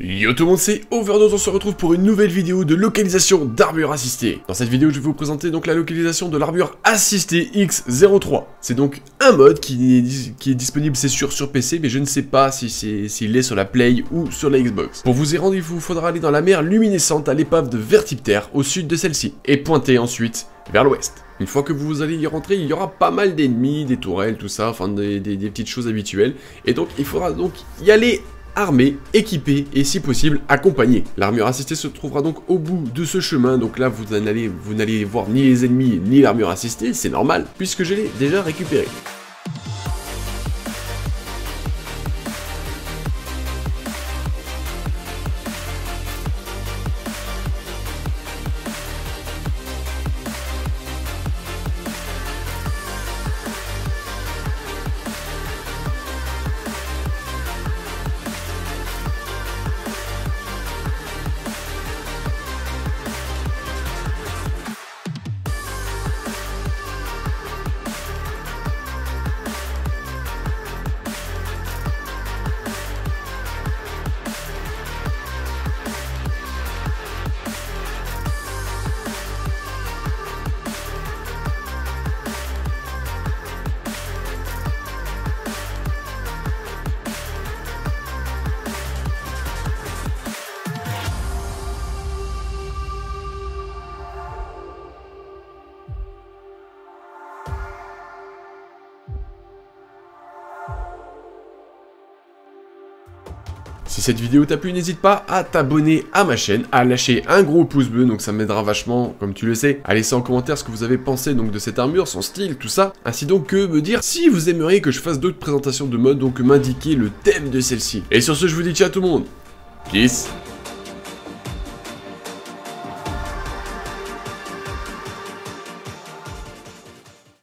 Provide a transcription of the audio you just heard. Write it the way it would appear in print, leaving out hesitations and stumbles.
Yo tout le monde, c'est Overdose, on se retrouve pour une nouvelle vidéo de localisation d'armure assistée. Dans cette vidéo, je vais vous présenter donc la localisation de l'armure assistée X03. C'est donc un mode qui est disponible, c'est sûr, sur PC, mais je ne sais pas s'il est sur la Play ou sur la Xbox. Pour vous y rendre, il vous faudra aller dans la mer luminescente à l'épave de Vertipter, au sud de celle-ci, et pointer ensuite vers l'ouest. Une fois que vous allez y rentrer, il y aura pas mal d'ennemis, des tourelles, tout ça, enfin des petites choses habituelles. Et donc, il faudra donc y aller armé, équipé et si possible accompagné. L'armure assistée se trouvera donc au bout de ce chemin, donc là vous n'allez voir ni les ennemis ni l'armure assistée, c'est normal, puisque je l'ai déjà récupérée. Si cette vidéo t'a plu, n'hésite pas à t'abonner à ma chaîne, à lâcher un gros pouce bleu, donc ça m'aidera vachement, comme tu le sais, à laisser en commentaire ce que vous avez pensé donc de cette armure, son style, tout ça, ainsi donc que me dire si vous aimeriez que je fasse d'autres présentations de mode, donc m'indiquer le thème de celle-ci. Et sur ce, je vous dis ciao tout le monde, peace.